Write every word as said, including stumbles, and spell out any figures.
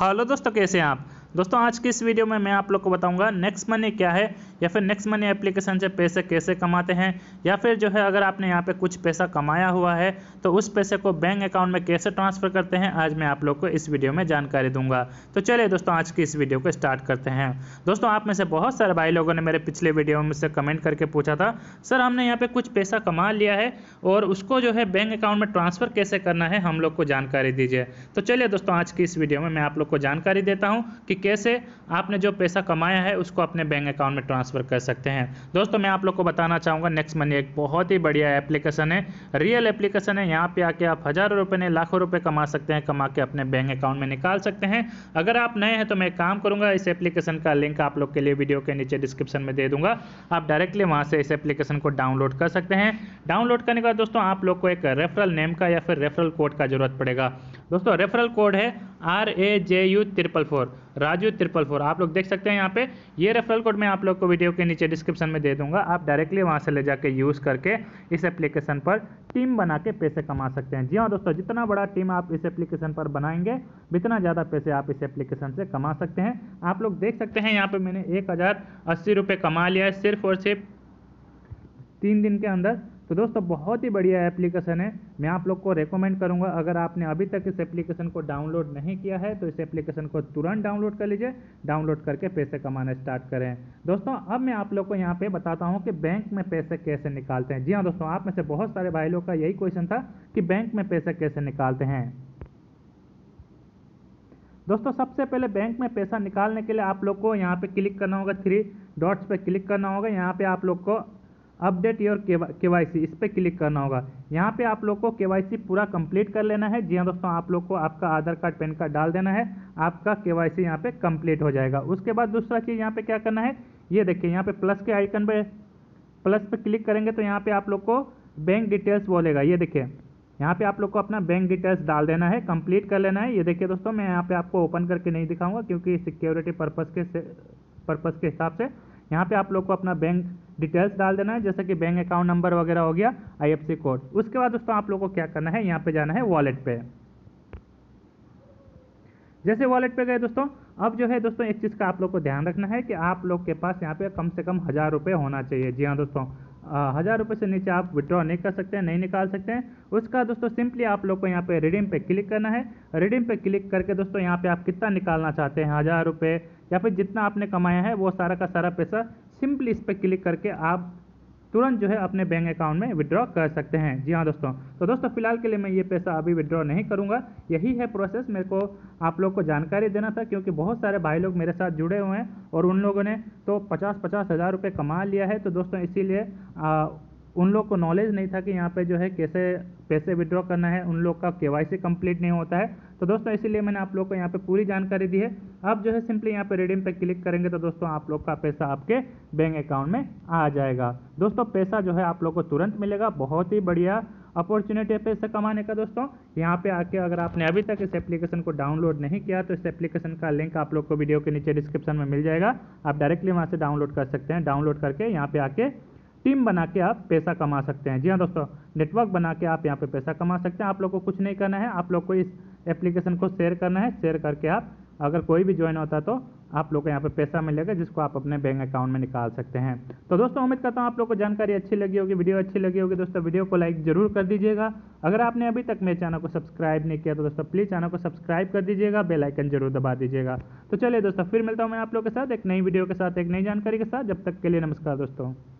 Hello दोस्तों, कैसे हैं आप दोस्तों। आज की इस वीडियो में मैं आप लोग को बताऊंगा नेक्स्ट मनी क्या है, या फिर नेक्स्ट मनी एप्लीकेशन से पैसे कैसे कमाते हैं, या फिर जो है अगर आपने यहाँ पे कुछ पैसा कमाया हुआ है तो उस पैसे को बैंक अकाउंट में कैसे ट्रांसफ़र करते हैं। आज मैं आप लोग को इस वीडियो में जानकारी दूंगा। तो चलिए दोस्तों, आज की इस वीडियो को स्टार्ट करते हैं। दोस्तों, आप में से बहुत सारे भाई लोगों ने मेरे पिछले वीडियो में मुझसे कमेंट करके पूछा था, सर हमने यहाँ पर कुछ पैसा कमा लिया है और उसको जो है बैंक अकाउंट में ट्रांसफ़र कैसे करना है, हम लोग को जानकारी दीजिए। तो चलिए दोस्तों, आज की इस वीडियो में मैं आप लोग को जानकारी देता हूँ कि कैसे आपने जो पैसा कमाया है उसको अपने बैंक अकाउंट में ट्रांसफ़र कर सकते हैं। दोस्तों, मैं आप लोग को बताना चाहूँगा नेक्स्ट मनी एक बहुत ही बढ़िया एप्लीकेशन है, रियल एप्लीकेशन है। यहाँ पे आके आप हज़ारों रुपए नहीं लाखों रुपए कमा सकते हैं, कमा के अपने बैंक अकाउंट में निकाल सकते हैं। अगर आप नए हैं तो मैं काम करूँगा, इस एप्लीकेशन का लिंक आप लोग के लिए वीडियो के नीचे डिस्क्रिप्शन में दे दूँगा। आप डायरेक्टली वहाँ से इस एप्लीकेशन को डाउनलोड कर सकते हैं। डाउनलोड करने के बाद दोस्तों आप लोग को एक रेफरल नेम का या फिर रेफरल कोड का जरूरत पड़ेगा। दोस्तों, रेफरल कोड है R A J U triple four, Raju triple four. आप लोग देख सकते हैं यहाँ पे ये रेफरल कोड मैं आप लोग को वीडियो के नीचे डिस्क्रिप्शन में दे दूंगा। आप डायरेक्टली वहाँ से ले जाके यूज़ करके इस एप्लीकेशन पर टीम बना के पैसे कमा सकते हैं। जी हाँ दोस्तों, जितना बड़ा टीम आप इस एप्लीकेशन पर बनाएंगे उतना ज़्यादा पैसे आप इस एप्लीकेशन से कमा सकते हैं। आप लोग देख सकते हैं यहाँ पर मैंने एक हज़ार अस्सी रुपये कमा लिया है सिर्फ और सिर्फ तीन दिन के अंदर। तो दोस्तों, बहुत ही बढ़िया एप्लीकेशन है, मैं आप लोग को रेकमेंड करूंगा। अगर आपने अभी तक इस एप्लीकेशन को डाउनलोड नहीं किया है तो इस एप्लीकेशन को तुरंत डाउनलोड कर लीजिए, डाउनलोड करके पैसे कमाना स्टार्ट करें। दोस्तों, अब मैं आप लोग को यहाँ पे बताता हूँ कि बैंक में पैसे कैसे निकालते हैं। जी हाँ दोस्तों, आप में से बहुत सारे भाई लोग का यही क्वेश्चन था कि बैंक में पैसे कैसे निकालते हैं। दोस्तों, सबसे पहले बैंक में पैसा निकालने के लिए आप लोग को यहाँ पे क्लिक करना होगा, थ्री डॉट्स पे क्लिक करना होगा। यहाँ पे आप लोग को अपडेट योर केवाईसी, इस पर क्लिक करना होगा। यहाँ पे आप लोग को केवाईसी पूरा कंप्लीट कर लेना है। जी हाँ दोस्तों, आप लोग को आपका आधार कार्ड पैन कार्ड डाल देना है, आपका केवाईसी यहाँ पे कंप्लीट हो जाएगा। उसके बाद दूसरा चीज़ यहाँ पे क्या करना है, ये देखिए यहाँ पे प्लस के आइकन पे प्लस पे क्लिक करेंगे तो यहाँ पे आप लोग को बैंक डिटेल्स बोलेगा। ये देखिए यहाँ पे आप लोग को अपना बैंक डिटेल्स डाल देना है, कंप्लीट कर लेना है। ये देखिए दोस्तों, मैं यहाँ पे आपको ओपन करके नहीं दिखाऊंगा क्योंकि सिक्योरिटी पर्पज़ के पर्पज़ के हिसाब से यहाँ पे आप लोग को अपना बैंक डिटेल्स डाल देना है, जैसे कि बैंक अकाउंट नंबर वगैरह हो गया, आईएफएससी कोड। उसके बाद दोस्तों आप लोग को क्या करना है, यहाँ पे जाना है वॉलेट पे। जैसे वॉलेट पे गए दोस्तों, अब जो है दोस्तों एक चीज़ का आप लोग को ध्यान रखना है कि आप लोग के पास यहाँ पे कम से कम हज़ार रुपये होना चाहिए। जी हाँ दोस्तों, हज़ार रुपये से नीचे आप विड्रॉ नहीं कर सकते हैं, नहीं निकाल सकते हैं। उसका दोस्तों सिंपली आप लोग को यहाँ पे रिडीम पे क्लिक करना है। रिडीम पे क्लिक करके दोस्तों यहाँ पे आप कितना निकालना चाहते हैं, हज़ार रुपये या फिर जितना आपने कमाया है वो सारा का सारा पैसा सिंपली इस पर क्लिक करके आप तुरंत जो है अपने बैंक अकाउंट में विड्रॉ कर सकते हैं। जी हाँ दोस्तों, तो दोस्तों फिलहाल के लिए मैं ये पैसा अभी विड्रॉ नहीं करूँगा। यही है प्रोसेस, मेरे को आप लोग को जानकारी देना था क्योंकि बहुत सारे भाई लोग मेरे साथ जुड़े हुए हैं और उन लोगों ने तो पचास पचास हज़ार रुपये कमा लिया है। तो दोस्तों इसीलिए उन लोग को नॉलेज नहीं था कि यहाँ पे जो है कैसे पैसे विड्रॉ करना है, उन लोग का केवाईसी कंप्लीट नहीं होता है। तो दोस्तों इसीलिए मैंने आप लोग को यहाँ पे पूरी जानकारी दी है। आप जो है सिंपली यहाँ पे रिडीम पे क्लिक करेंगे तो दोस्तों आप लोग का पैसा आपके बैंक अकाउंट में आ जाएगा। दोस्तों पैसा जो है आप लोग को तुरंत मिलेगा, बहुत ही बढ़िया अपॉर्चुनिटी है पैसे कमाने का। दोस्तों यहाँ पे आके अगर आपने अभी तक इस एप्लीकेशन को डाउनलोड नहीं किया तो इस एप्लीकेशन का लिंक आप लोग को वीडियो के नीचे डिस्क्रिप्शन में मिल जाएगा। आप डायरेक्टली वहाँ से डाउनलोड कर सकते हैं, डाउनलोड करके यहाँ पे आके टीम बना के आप पैसा कमा सकते हैं। जी हाँ दोस्तों, नेटवर्क बना के आप यहाँ पे पैसा कमा सकते हैं। आप लोग को कुछ नहीं करना है, आप लोग को इस एप्लीकेशन को शेयर करना है। शेयर करके आप अगर कोई भी ज्वाइन होता है तो आप लोग को यहाँ पे पैसा मिलेगा जिसको आप अपने बैंक अकाउंट में निकाल सकते हैं। तो दोस्तों उम्मीद करता हूँ आप लोग को जानकारी अच्छी लगी होगी, वीडियो अच्छी लगी होगी। दोस्तों वीडियो को लाइक जरूर कर दीजिएगा। अगर आपने अभी तक मेरे चैनल को सब्सक्राइब नहीं किया तो दोस्तों प्लीज़ चैनल को सब्सक्राइब कर दीजिएगा, बेल आइकन जरूर दबा दीजिएगा। तो चलिए दोस्तों, फिर मिलता हूँ मैं आप लोग के साथ एक नई वीडियो के साथ, एक नई जानकारी के साथ। जब तक के लिए नमस्कार दोस्तों।